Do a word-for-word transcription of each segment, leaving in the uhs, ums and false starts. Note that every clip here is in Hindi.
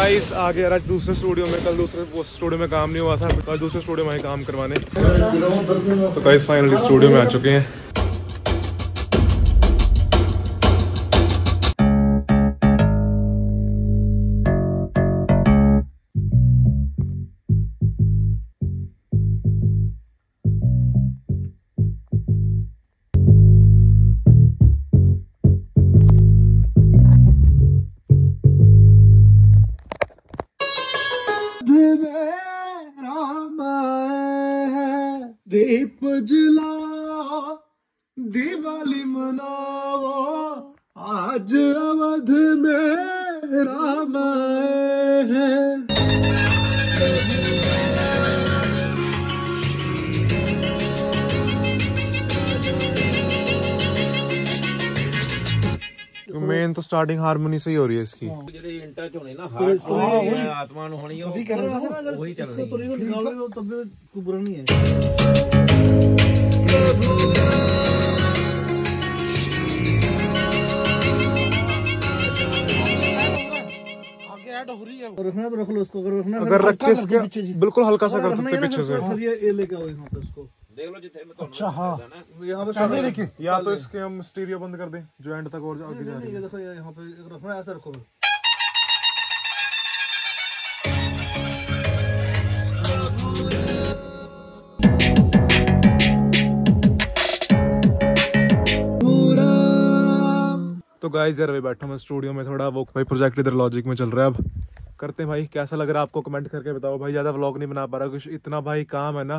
गाइस आ गया आज दूसरे स्टूडियो में। कल दूसरे वो स्टूडियो में काम नहीं हुआ था, तो आज दूसरे स्टूडियो में ही काम करवाने। तो गाइस फाइनली स्टूडियो में आ चुके हैं। राम आए हैं, दीप जलाओ, दिवाली मनाओ, आज अवध में राम आए हैं। मेन तो स्टार्टिंग हारमोनी से ही हो रही है इसकी। आत्मा होनी वही चल रही है। और रखना तो रख लो उसको, अगर रखना अगर रख के इसके बिल्कुल हल्का सा कर सकते पीछे से। ये लेके आओ यहां पे उसको, देख लो जिथे मैं तो अच्छा हां यहां पे सामने रखे, या तो इसके हम स्टीरियो बंद कर दें जो एंड तक और आगे जा रही है। ये देखो यहां पे रखना, ऐसा रखो। तो गाइस यार भाई बैठा मैं स्टूडियो में थोड़ा, वो भाई प्रोजेक्ट इधर लॉजिक में चल रहा है। अब करते हैं भाई, कैसा लग रहा है आपको कमेंट करके बताओ। भाई ज़्यादा व्लॉग नहीं बना पा रहा कुछ, इतना भाई काम है ना।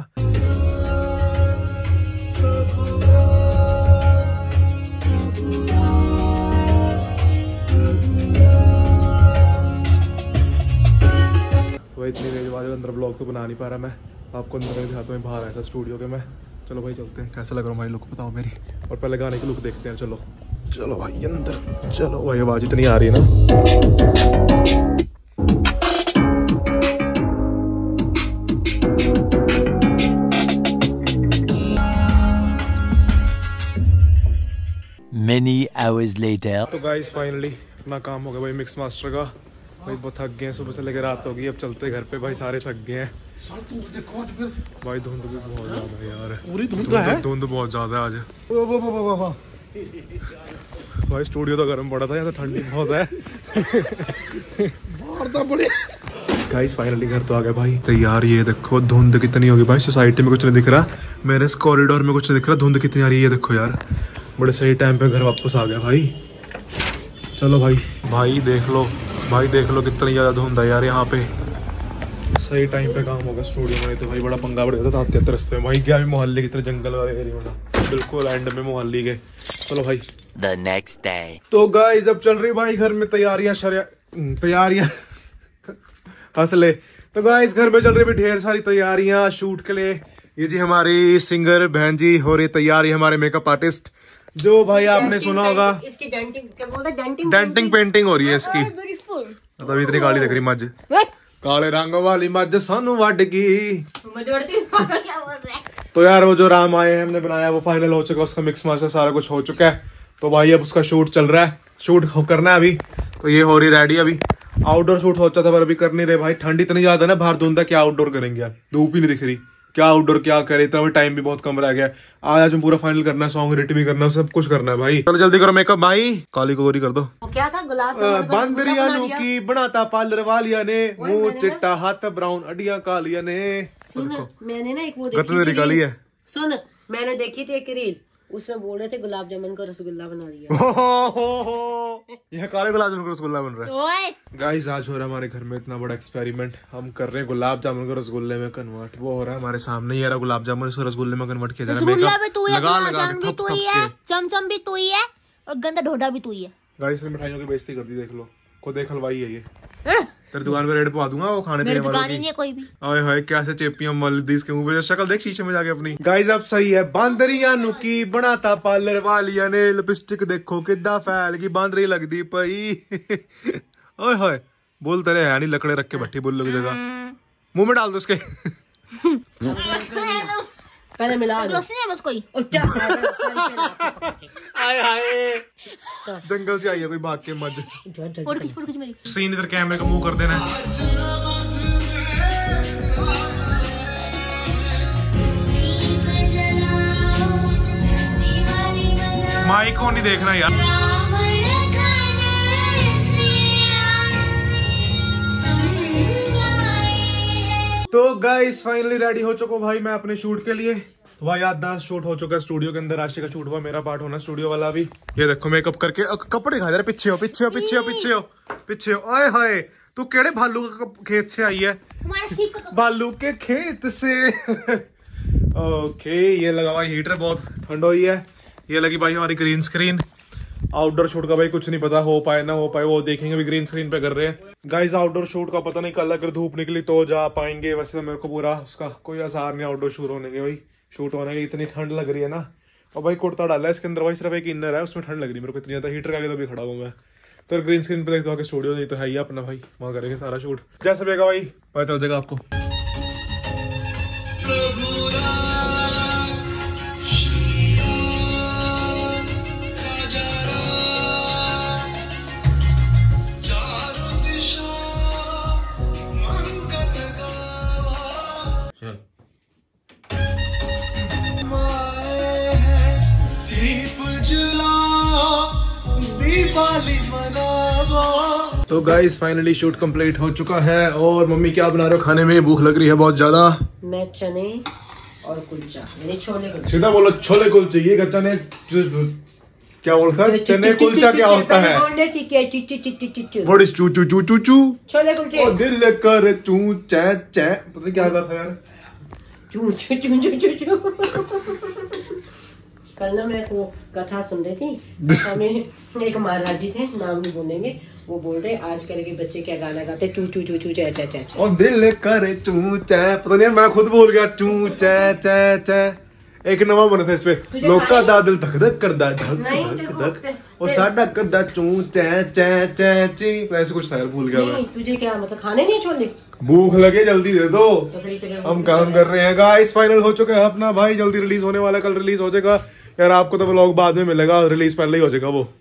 भाई इतनी देर बाद अंदर व्लॉग तो बना नहीं पा रहा मैं, आपको अंदर दिखाता हूँ। बाहर आया था स्टूडियो के मैं। चलो भाई चलते हैं, कैसा लग रहा है भाई लुक बताओ मेरी, और पहले गाने की लुक देखते हैं। चलो चलो भाई अंदर चलो। भाई आवाज इतनी आ रही है ना। Many hours later। तो गाइस फाइनली अपना काम हो गया भाई मिक्स मास्टर का। भाई बहुत थक गए हैं, सुबह से लेकर रात हो गई, अब चलते घर पे। भाई सारे थक गए हैं। भाई धुंध भी बहुत ज्यादा है यार, पूरी धुंध है, धुंध बहुत ज्यादा है आज। भाई स्टूडियो तो गर्म पड़ा था, यहाँ तो ठंडी बहुत है। गाइस फाइनली घर तो आ गए भाई। तो यार ये देखो धुंध कितनी होगी भाई, सोसाइटी में कुछ नहीं दिख रहा, मेरे इस कॉरिडोर में कुछ नहीं दिख रहा, धुंध कितनी आ रही है। ये देखो यार बड़े सही टाइम पे घर वापस आ गया भाई। चलो भाई भाई देख लो, भाई देख लो कितनी ज़्यादा धुंध है यार यहाँ पे। सही टाइम पे काम होगा स्टूडियो में, तो भाई बड़ा पंगा पड़ गया था आते आते रास्ते में। भाई गया मोहल्ले की तरह, जंगल वाले एरिया में बिल्कुल एंड में मोहल्ली के। चलो भाई The next day। तो गाइस अब चल रही भाई घर में तैयारियां तैयारियां हंसले। तो गाइस घर में चल रही भी ढेर सारी तैयारियां शूट के लिए। ये जी हमारी सिंगर बहन जी हो रही तैयारी, हमारे मेकअप आर्टिस्ट जो भाई आपने सुना होगा, इसकी डेंटिंग क्या बोलता है, डेंटिंग डेंटिंग पेंटिंग हो रही है इसकी। मतलब इतनी काली लग रही मज, काले रंग वाली मज सानू वड गई। तो यार वो जो राम आए हैं हमने बनाया वो फाइनल हो चुका है, उसका मिक्स मास्टर सारा कुछ हो चुका है। तो भाई अब उसका शूट चल रहा है, शूट करना है अभी। तो ये हो रही रेडी, अभी आउटडोर शूट हो चुका था पर अभी कर नहीं रहे भाई, ठंड इतनी ज्यादा ना बाहर धुंधा, क्या आउटडोर करेंगे यार, धूप ही नहीं दिख रही, क्या आउटडोर क्या करे, इतना भी टाइम भी बहुत कम रह गया। आज आज में पूरा फाइनल करना है, सॉन्ग एडिट भी करना है, सब कुछ करना है भाई। चलो जल्दी करो मेकअप भाई, काली को गोरी कर दो। क्या था गुलाब बांदरिया नु की बनाता पार्लर वालिया ने, मुंह चिट्टा हाथ ब्राउन अडिया कालिया ने। मैंने ना एक वो देखी काली है, सुन मैंने देखी थी एक रील, उसमें बोल रहे थे गुलाब जामुन का रसगुल्ला बना दिया। यह काले गुलाब जामुन का रसगुल्ला बन रहा है। गाइस आज हो रहा है हमारे घर में इतना बड़ा एक्सपेरिमेंट, हम कर रहे हैं गुलाब जामुन को रसगुल्ले में कन्वर्ट। वो हो रहा है हमारे सामने ही, गुलाब जामुन इसको रसगुल्ले में कन्वर्ट किया जा रहा है। लगा लगा के थप थप के चमचम भी तू ही है और गंदा ढोडा भी तू ही है। गाइस ने मिठाइयों की बेइज्जती कर दी, देख लो खुद एक हलवाई है ये। तेरी दुकान पे रेड पवा दूंगा वो खाने पीने वालों की। कोई भी हाय हाय कैसे चेपियां मलदीस के मुंह पे, शक्ल देख शीशे में जाके अपनी। गाइस अब सही है, बांदरिया नु की बनाता पार्लर वालिया ने, लिपस्टिक देखो किदा फैल गई बांदरी लगदी पई। ओए होए बोल तेरे है नहीं, लकड़े रख के भट्टी बोल लो की जगह, मुंह में डाल दो उसके। पहले मिला जंगल से आई है कोई भाग के मज सीन। इधर कैमरे का मुंह कर देना माइक को नहीं देखना यार। तो गाइस फाइनली रेडी हो चुका भाई मैं अपने शूट के लिए। तो भाई आज दस शूट हो चुका है स्टूडियो के अंदर, राशि का शूट हुआ, मेरा पार्ट होना स्टूडियो वाला भी। ये देखो मेकअप करके कपड़े खा जा, पीछे हो पीछे हो पीछे हो पीछे हो पीछे हो। आए हाय तू केड़े भालू के खेत से आई है? भालू के खेत से। ओके ये लगा भाई हीटर, बहुत ठंड हुई है। ये लगी भाई हमारी ग्रीन स्क्रीन। आउटडोर शूट का भाई कुछ नहीं पता हो पाए ना हो पाए, वो देखेंगे भी ग्रीन स्क्रीन पे कर रहे हैं। गाइस आउटडोर शूट का पता नहीं कल अगर धूप निकली तो जा पाएंगे, वैसे तो मेरे को पूरा उसका कोई आसार नहीं आउटडोर शूट होने के भाई, शूट होने के। इतनी ठंड लग रही है ना। और भाई कुर्ता डाला है इसके अंदर भाई, सिर्फ एक इनर है उसमें ठंड लग रही है मेरे को इतनी ज्यादा। हीटर का तो भी खड़ा हुआ मैं, तो ग्रीन स्क्रीन पे देखते हो स्टूडियो नहीं तो है ही अपना भाई, वहाँ करेंगे सारा शूट। जैसे बेगा भाई पता चल जाएगा आपको। तो गाइस फाइनली शूट कंप्लीट हो चुका है। और मम्मी क्या बना रहे हो खाने में? भूख लग रही है बहुत ज्यादा। मैं चने और कुलचा, मैंने छोले कुलचा। सीधा बोलो छोले कुलचे, ये चने क्या बोलता है? चने कुलचा क्या होता है? व्हाट इज चू चू चू चू चू? छोले कुलचे। और दिल कर चू चे चे, पता नहीं क्या करता यार चू चू चू चू चू। कल ना मैं वो कथा सुन रही थी, हमें एक महाराज जी थे, नाम नहीं बोलेंगे, वो बोल रहे आजकल के बच्चे क्या गाना गाते चू चू चू चू चे चे चे। और दिल करे चू चे, पता नहीं मैं खुद बोल गया चू चे चे चे। एक नवा बना था इसपे, लोका दा दिल धक धक करदा धक धक धक और साडा करदा चू चे चे चे ची, ऐसे कुछ था भूल गया मैं। तुझे क्या मतलब खाने नहीं छोले? भूख लगे जल्दी दे दो, हम काम कर रहे हैं। गाइस फाइनल हो चुका है अपना भाई, जल्दी रिलीज होने वाला, कल रिलीज हो जाएगा यार। आपको तो व्लॉग बाद में मिलेगा, रिलीज पहले ही हो जाएगा वो।